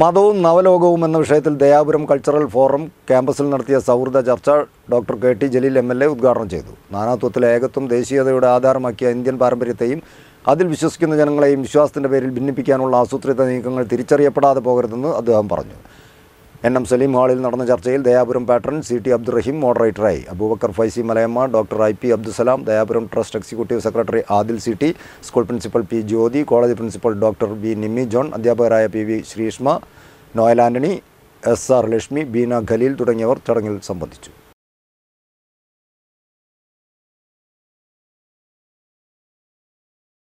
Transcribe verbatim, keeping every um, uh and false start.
മതവും നവലോകവും എന്ന വിഷയത്തിൽ ദയാപുരം കൾച്ചറൽ ഫോറം ക്യാമ്പസിൽ നടത്തിയ സൗഹൃദ ചർച്ച doctor K T Jaleel M L A ഉദ്ഘാടനം ചെയ്തു. നാനാത്വത്തിലെ ഏകത്വം ദേശീയതയുടെ ആധാരമാക്കിയ ഇന്ത്യൻ പാരമ്പര്യത്തെയും അതിൽ വിശ്വസിക്കുന്ന ജനങ്ങളെയും വിശ്വാസത്തിൻ്റെ പേരിൽ ഭിന്നിപ്പിക്കാനുള്ള ആസൂത്രിത നീക്കങ്ങൾ തിരിച്ചറിയപ്പെടാതെ പോകരുതെന്ന് അദ്ദേഹം പറഞ്ഞു. എൻ എം സലീം ഹാളിൽ നടന്ന ചർച്ചയിൽ Dayapuram patron C T Abdurahim മോഡറേറ്ററായി. Abubakar Faizimalayamma, doctor I P Abdul Salam, Dayapuram trust executive secretary Adil C T, school principal P Jyothi, college principal doctor B Nimmi John, അധ്യാപകരായ P V Sreeshma, Noel Antony, S R Lakshmi, Beena Galeel തുടങ്ങിയവർ ചടങ്ങിൽ സംബന്ധിച്ചു.